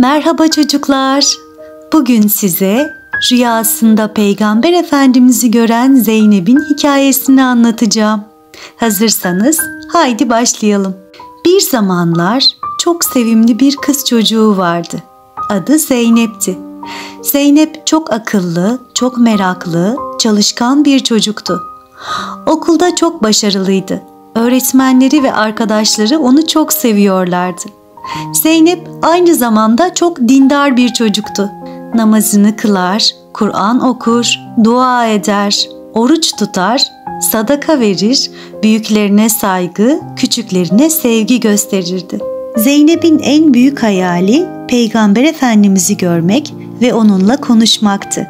Merhaba çocuklar. Bugün size rüyasında Peygamber Efendimiz'i gören Zeynep'in hikayesini anlatacağım. Hazırsanız haydi başlayalım. Bir zamanlar çok sevimli bir kız çocuğu vardı. Adı Zeynep'ti. Zeynep çok akıllı, çok meraklı, çalışkan bir çocuktu. Okulda çok başarılıydı. Öğretmenleri ve arkadaşları onu çok seviyorlardı. Zeynep aynı zamanda çok dindar bir çocuktu. Namazını kılar, Kur'an okur, dua eder, oruç tutar, sadaka verir, büyüklerine saygı, küçüklerine sevgi gösterirdi. Zeynep'in en büyük hayali Peygamber Efendimiz'i görmek ve onunla konuşmaktı.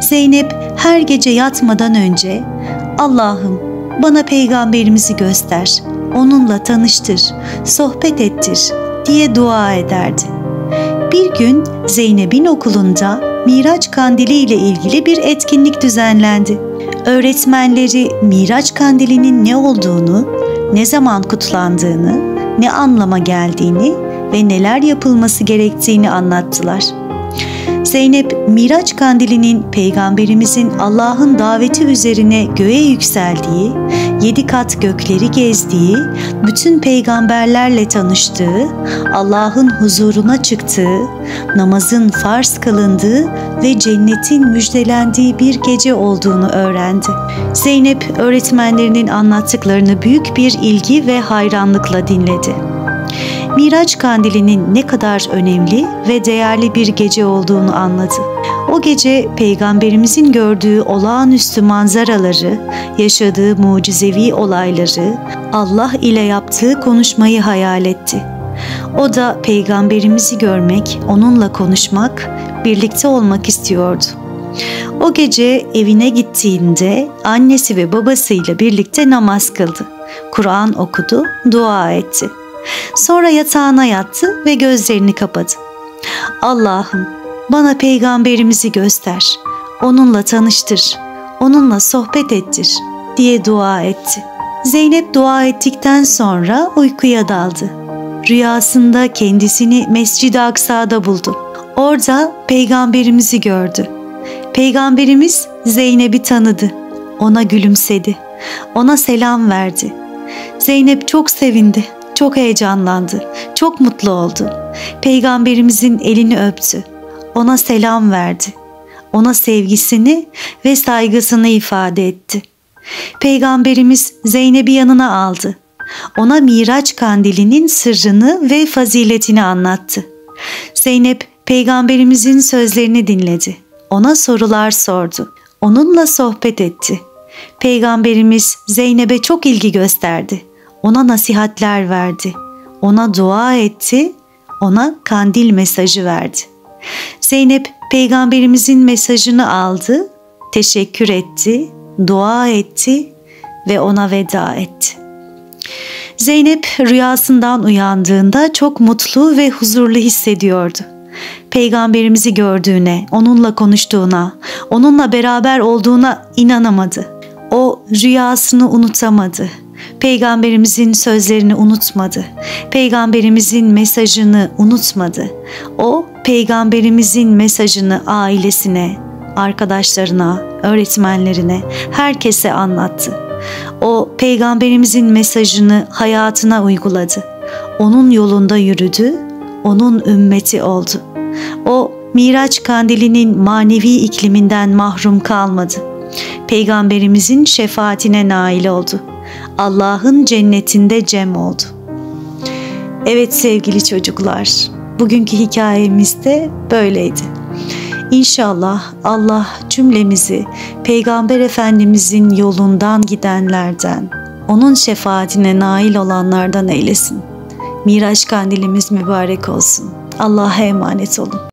Zeynep her gece yatmadan önce "Allah'ım bana Peygamberimizi göster, onunla tanıştır, sohbet ettir" diye dua ederdi. Bir gün Zeynep'in okulunda Miraç kandili ile ilgili bir etkinlik düzenlendi. Öğretmenleri Miraç kandilinin ne olduğunu, ne zaman kutlandığını, ne anlama geldiğini ve neler yapılması gerektiğini anlattılar. Zeynep, Miraç kandilinin Peygamberimizin Allah'ın daveti üzerine göğe yükseldiği, 7 kat gökleri gezdiği, bütün peygamberlerle tanıştığı, Allah'ın huzuruna çıktığı, namazın farz kılındığı ve cennetin müjdelendiği bir gece olduğunu öğrendi. Zeynep, öğretmenlerinin anlattıklarını büyük bir ilgi ve hayranlıkla dinledi. Miraç kandilinin ne kadar önemli ve değerli bir gece olduğunu anladı. O gece Peygamberimizin gördüğü olağanüstü manzaraları, yaşadığı mucizevi olayları, Allah ile yaptığı konuşmayı hayal etti. O da Peygamberimizi görmek, onunla konuşmak, birlikte olmak istiyordu. O gece evine gittiğinde annesi ve babasıyla birlikte namaz kıldı, Kur'an okudu, dua etti. Sonra yatağına yattı ve gözlerini kapadı. "Allah'ım bana Peygamberimizi göster, onunla tanıştır, onunla sohbet ettir" diye dua etti. Zeynep dua ettikten sonra uykuya daldı. Rüyasında kendisini Mescid-i Aksa'da buldu. Orada Peygamberimizi gördü. Peygamberimiz Zeynep'i tanıdı. Ona gülümsedi. Ona selam verdi. Zeynep çok sevindi. Çok heyecanlandı, çok mutlu oldu. Peygamberimizin elini öptü, ona selam verdi, ona sevgisini ve saygısını ifade etti. Peygamberimiz Zeynep'i yanına aldı, ona Miraç kandilinin sırrını ve faziletini anlattı. Zeynep, Peygamberimizin sözlerini dinledi, ona sorular sordu, onunla sohbet etti. Peygamberimiz Zeynep'e çok ilgi gösterdi. Ona nasihatler verdi, ona dua etti, ona kandil mesajı verdi. Zeynep, Peygamberimizin mesajını aldı, teşekkür etti, dua etti ve ona veda etti. Zeynep rüyasından uyandığında çok mutlu ve huzurlu hissediyordu. Peygamberimizi gördüğüne, onunla konuştuğuna, onunla beraber olduğuna inanamadı. O rüyasını unutamadı. Peygamberimizin sözlerini unutmadı. Peygamberimizin mesajını unutmadı. O, Peygamberimizin mesajını ailesine, arkadaşlarına, öğretmenlerine, herkese anlattı. O, Peygamberimizin mesajını hayatına uyguladı. Onun yolunda yürüdü, onun ümmeti oldu. O, Miraç kandilinin manevi ikliminden mahrum kalmadı. Peygamberimizin şefaatine nail oldu. Allah'ın cennetinde cem oldu. Evet sevgili çocuklar, bugünkü hikayemiz de böyleydi. İnşallah Allah cümlemizi Peygamber Efendimizin yolundan gidenlerden, onun şefaatine nail olanlardan eylesin. Miraç kandilimiz mübarek olsun. Allah'a emanet olun.